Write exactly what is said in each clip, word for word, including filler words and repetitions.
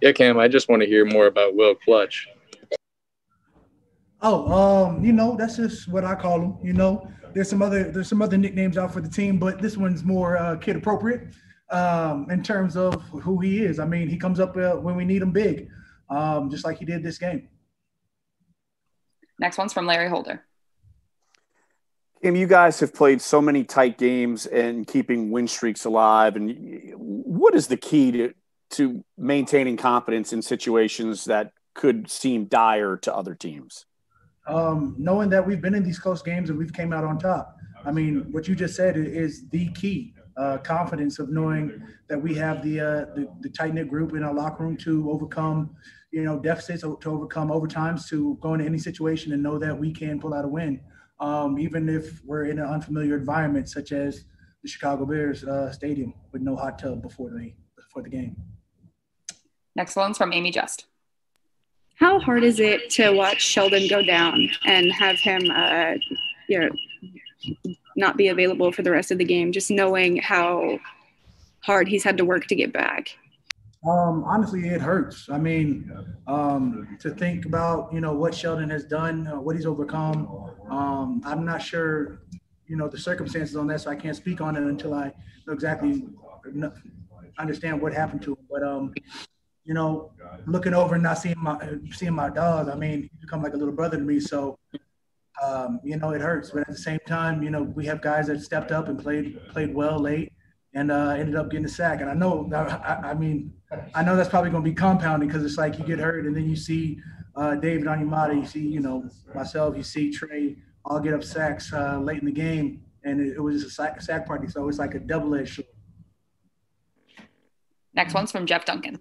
Yeah, Cam, I just want to hear more about Will Clutch. Oh, um, you know, that's just what I call him. You know, there's some other there's some other nicknames out for the team, but this one's more uh, kid appropriate um, in terms of who he is. I mean, he comes up uh, when we need him big, um, just like he did this game. Next one's from Larry Holder. Cam, you guys have played so many tight games and keeping win streaks alive. And what is the key to to maintaining confidence in situations that could seem dire to other teams? Um, knowing that we've been in these close games and we've came out on top. I mean, what you just said is the key, uh, confidence of knowing that we have the, uh, the, the tight-knit group in our locker room to overcome, you know, deficits, to overcome overtimes, to go into any situation and know that we can pull out a win, um, even if we're in an unfamiliar environment, such as the Chicago Bears uh, stadium with no hot tub before the, before the game. Next one's from Amy Just. How hard is it to watch Sheldon go down and have him, uh, you know, not be available for the rest of the game? Just knowing how hard he's had to work to get back. Um, honestly, it hurts. I mean, um, to think about, you know, what Sheldon has done, uh, what he's overcome. Um, I'm not sure, you know, the circumstances on that, so I can't speak on it until I know exactly understand what happened to him. But um. You know, looking over and not seeing my seeing my dog, I mean, he's become like a little brother to me. So, um, you know, it hurts. But at the same time, you know, we have guys that stepped up and played played well late and uh, ended up getting a sack. And I know, I, I mean, I know that's probably going to be compounding because it's like you get hurt and then you see uh, David Onyemata, you see, you know, myself, you see Trey all get up sacks uh, late in the game. And it, it was just a sack party. So it's like a double-edged sword. Next one's from Jeff Duncan.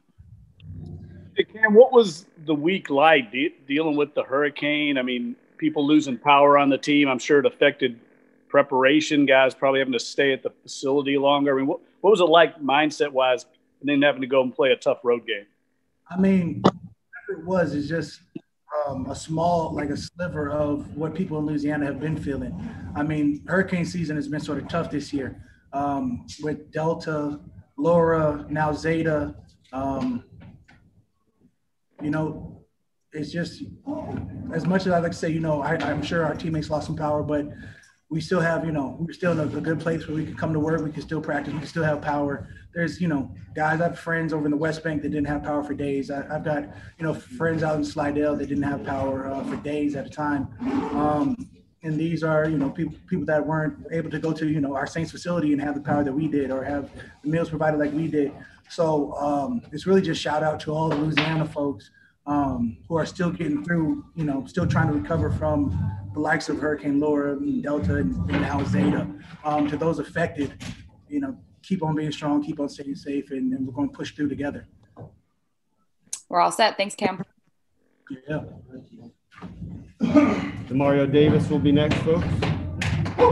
Hey, Cam, what was the week like de dealing with the hurricane? I mean, people losing power on the team. I'm sure it affected preparation, guys probably having to stay at the facility longer. I mean, what, what was it like mindset-wise and then having to go and play a tough road game? I mean, whatever it was, it's just um, a small, like a sliver of what people in Louisiana have been feeling. I mean, hurricane season has been sort of tough this year um, with Delta, Laura, now Zeta, um, you know, it's just as much as I like to say, you know, I, I'm sure our teammates lost some power, but we still have, you know, we're still in a, a good place where we can come to work. We can still practice. We can still have power. There's, you know, guys, I have friends over in the West Bank that didn't have power for days. I, I've got, you know, friends out in Slidell that didn't have power uh, for days at a time. Um, and these are, you know, people, people that weren't able to go to, you know, our Saints facility and have the power that we did or have the meals provided like we did. So um, it's really just shout out to all the Louisiana folks um, who are still getting through, you know, still trying to recover from the likes of Hurricane Laura and Delta and, and now Zeta. Um, to those affected, you know, keep on being strong, keep on staying safe, and, and we're going to push through together. We're all set. Thanks, Cam. Yeah. Mario Davis will be next, folks.